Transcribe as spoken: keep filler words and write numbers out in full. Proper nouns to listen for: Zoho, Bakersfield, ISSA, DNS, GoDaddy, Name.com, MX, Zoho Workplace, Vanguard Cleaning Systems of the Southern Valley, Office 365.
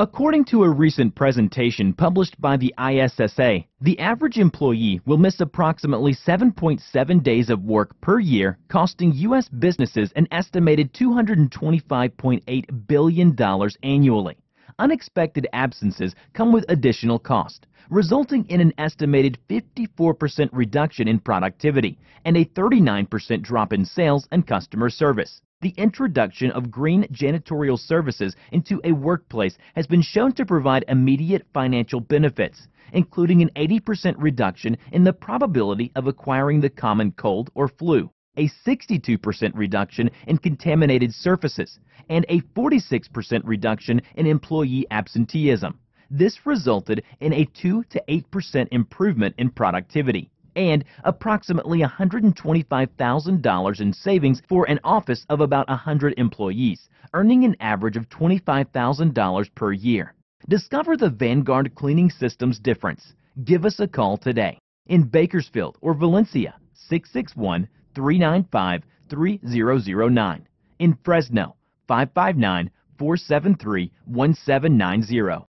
According to a recent presentation published by the I S S A, the average employee will miss approximately seven point seven days of work per year, costing U S businesses an estimated two hundred twenty-five point eight billion dollars annually. Unexpected absences come with additional cost, resulting in an estimated fifty-four percent reduction in productivity and a thirty-nine percent drop in sales and customer service. The introduction of green janitorial services into a workplace has been shown to provide immediate financial benefits, including an eighty percent reduction in the probability of acquiring the common cold or flu, a sixty-two percent reduction in contaminated surfaces, and a forty-six percent reduction in employee absenteeism. This resulted in a two to eight percent improvement in productivity and approximately one hundred twenty-five thousand dollars in savings for an office of about one hundred employees, earning an average of twenty-five thousand dollars per year. Discover the Vanguard Cleaning Systems difference. Give us a call today in Bakersfield or Valencia, six six one, three nine five, three zero zero nine, in Fresno, five five nine, four seven three, one seven nine zero.